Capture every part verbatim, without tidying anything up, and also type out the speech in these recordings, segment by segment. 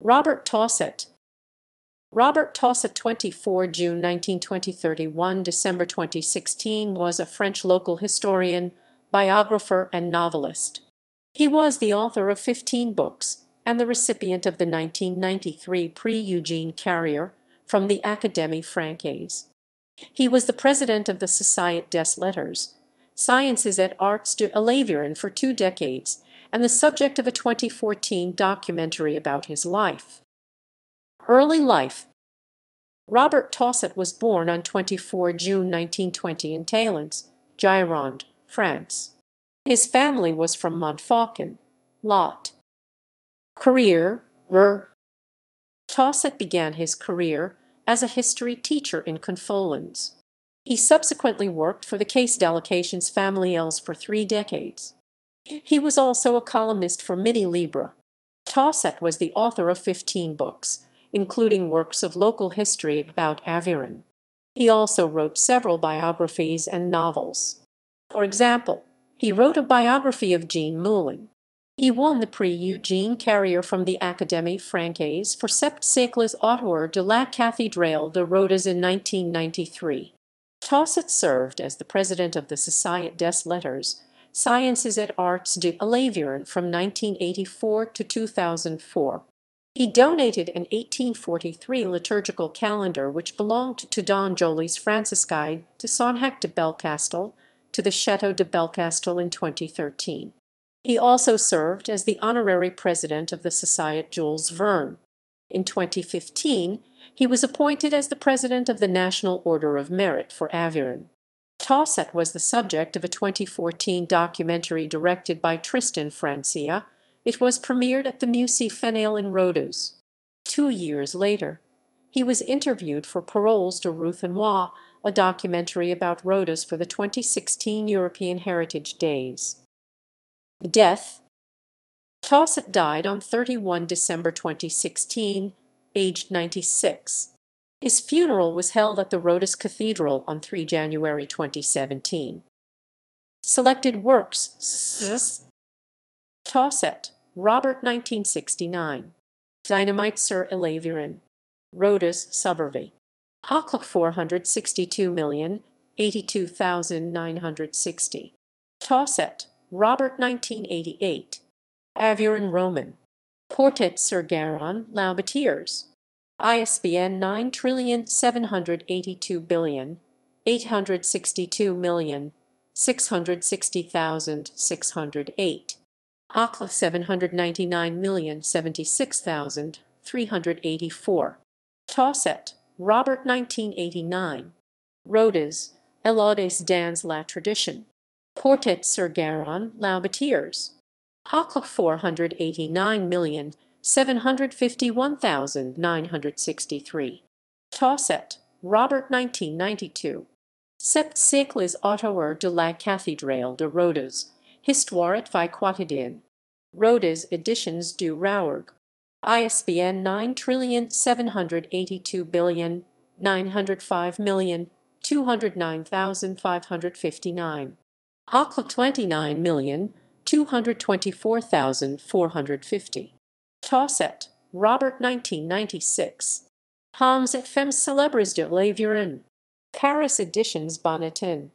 Robert Taussat. Robert Taussat the twenty-fourth of June nineteen twenty to thirty-first December twenty sixteen was a French local historian, biographer, and novelist. He was the author of fifteen books and the recipient of the nineteen ninety-three Prix Eugène Carrier from the Académie Française. He was the president of the Société des Lettres, Sciences et Arts de l'Aveyron for two decades, and the subject of a twenty fourteen documentary about his life. Early life. Robert Taussat was born on the twenty-fourth of June nineteen twenty in Talence, Gironde, France. His family was from Montfaucon, Lot. Career. R. Taussat began his career as a history teacher in Confolens. He subsequently worked for the Caisse d'Allocations Familiales for three decades. He was also a columnist for Midi Libre. Taussat was the author of fifteen books, including works of local history about Aveyron. He also wrote several biographies and novels. For example, he wrote a biography of Jean Moulin. He won the Prix Eugène Carrier from the Académie Française for Sept siècles autour de la cathédrale de Rhodes in nineteen ninety-three. Taussat served as the president of the Société des Lettres, Sciences et Arts de l'Aveyron from nineteen eighty-four to two thousand four. He donated an eighteen forty-three liturgical calendar which belonged to Don Jolly's Franciscaid to Sonhac de Belcastel, to the Château de Belcastel in twenty thirteen. He also served as the honorary president of the Société Jules Verne. In twenty fifteen, he was appointed as the president of the National Order of Merit for Aveyron. Taussat was the subject of a twenty fourteen documentary directed by Tristan Francia. It was premiered at the Musée Fénélon in Rhodes. Two years later, he was interviewed for Paroles de Ruthenois, a documentary about Rhodes for the twenty sixteen European Heritage Days. Death. Taussat died on the thirty-first of December twenty sixteen, aged ninety-six. His funeral was held at the Rhodes Cathedral on the third of January twenty seventeen. Selected works. Taussat, Robert nineteen sixty-nine. Dynamite sur l'Aveyron. Rhodes Suburvie. Hocklock four hundred sixty-two million eighty-two thousand nine hundred sixty. Taussat, Robert nineteen eighty-eight. Aveyron Roman. Portrait sur Garonne Laubatiers. I S B N nine trillion seven hundred eighty-two billion eight hundred sixty-two million six hundred sixty thousand six hundred eight. Acla seven hundred ninety-nine million seventy-six thousand three hundred eighty-four. Taussat, Robert nineteen eighty-nine. Rhodes, Elodis dans la tradition. Portrait sur Garonne Laubatiers. Acla four hundred eighty-nine million seven hundred fifty-one thousand nine hundred sixty-three. Taussat, Robert nineteen ninety-two. Sept siècles autour de la cathédrale de Rhodes, Histoire et vie quotidienne. Rhodes Editions du Rouergue. I S B N nine trillion seven hundred eighty-two billion nine hundred five million two hundred nine thousand five hundred fifty-nine. Acla twenty-nine million two hundred twenty-four thousand four hundred fifty. Taussat, Robert nineteen ninety-six. Hommes et femmes célèbres de l'Aveyron. Paris Editions Bonneton.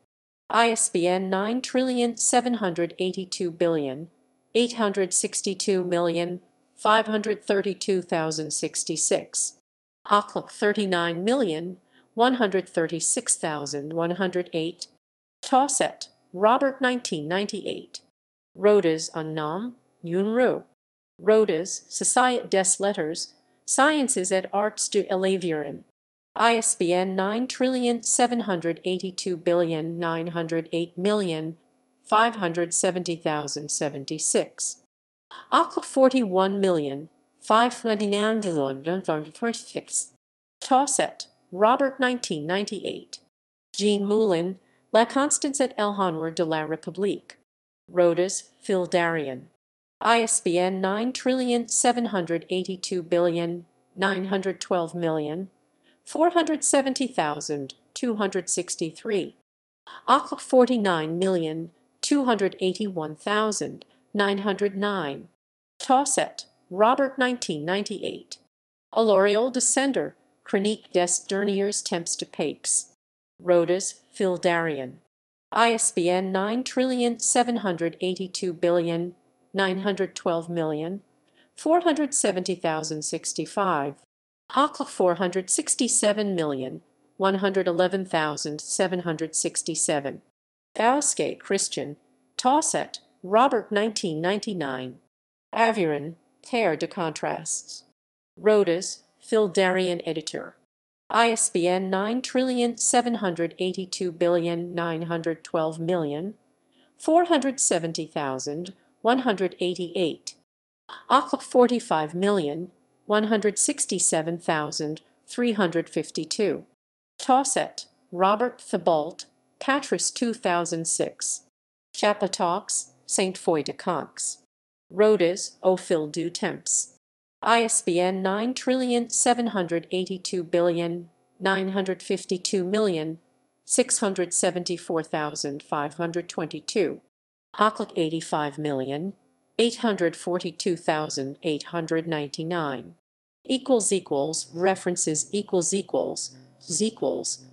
I S B N nine trillion seven hundred eighty-two billion eight hundred sixty-two million five hundred thirty-two thousand sixty-six. Acla thirty-nine million one hundred thirty-six thousand one hundred eight. Taussat, Robert nineteen ninety-eight. Rhodes en nom, une rue. Rhodes, Société des Lettres, Sciences et Arts de l'Aveyron. I S B N nine trillion seven hundred eighty-two billion nine hundred eight million five hundred seventy thousand seventy-six. Acla forty-one million five hundred ninety-nine thousand one hundred thirty-six. Taussat, Robert nineteen ninety-eight. Jean Moulin, La Constance et l'Honneur de la République. Rhodes, Phil Darien. I S B N nine trillion seven hundred eighty-two billion nine hundred twelve million four hundred seventy thousand two hundred sixty-three. Acla forty-nine million two hundred eighty-one thousand nine hundred nine. Taussat, Robert nineteen ninety-eight. Allorial Descender, Chronique des Derniers Temps de Papes. Rhodes, Fildarian. I S B N nine seven eight two nine one two four seven zero zero six five. Hockle four hundred sixty-seven million one hundred eleven thousand seven hundred sixty-seven. Taussat, Christian. Taussat, Robert nineteen ninety-nine. Aveyron, Paire de Contrastes. Rhodes, Fildarian Editor. I S B N nine seven eight two nine one two four seven zero one eight eight. Occlef forty-five million one hundred sixty-seven thousand three hundred fifty-two. Taussat, Robert Thibault, Patris two thousand six. Chapatox, Saint Foy de Conques. Rhodes, Au Fil du Temps. I S B N nine seven eight two nine five two six seven four five two two. Occlef eighty-five million eight hundred forty-two thousand eight hundred ninety-nine. Equals equals references equals equals equals